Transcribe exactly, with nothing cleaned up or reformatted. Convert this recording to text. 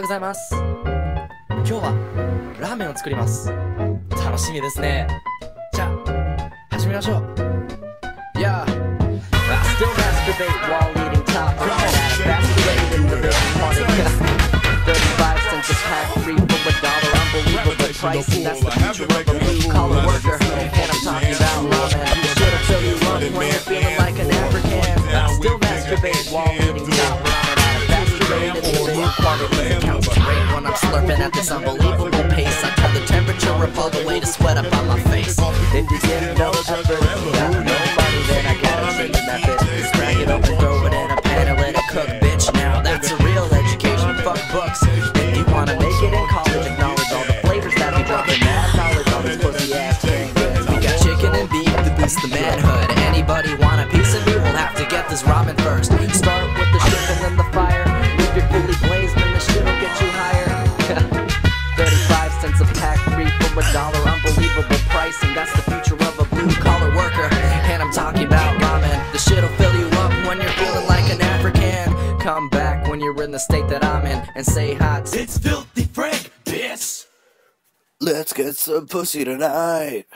はございます。今日はラーメンを作ります。楽しみですね。じゃあ始めましょう。 Yeah I still masturbate while eating top I'm at a faster rate than the rich party thirty-five cents a pack, free for a dollar. Unbelievable pricing, that's the future of a blue collar worker. And I'm talking about ramen. You should've filled you up when you're feeling like an African. I still masturbate while eating top ramen. When I'm slurping at this unbelievable pace, I turn the temperature up all the way to sweat up on my face. If you give no effort, you got nobody, then I gotta change the method. Just crack it open, throw it in a pan and let it cook, bitch. Now that's a real education, fuck books. If you wanna make it in college, acknowledge all the flavors that be dropping. Mad knowledge on this pussy ass game. We got chicken and beef to boost the manhood. Anybody want a piece of me? We'll have to get this ramen first. Start with the shit and then the fire. If you're fully blazed, then this shit'll get you higher. thirty-five cents a pack, free for a dollar. Unbelievable pricing, that's the future of a blue-collar worker. And I'm talking about ramen. The shit'll fill you up when you're feeling like an African. Come back when you're in the state that I'm in and say hi to. It's Filthy Frank, bitch! Let's get some pussy tonight.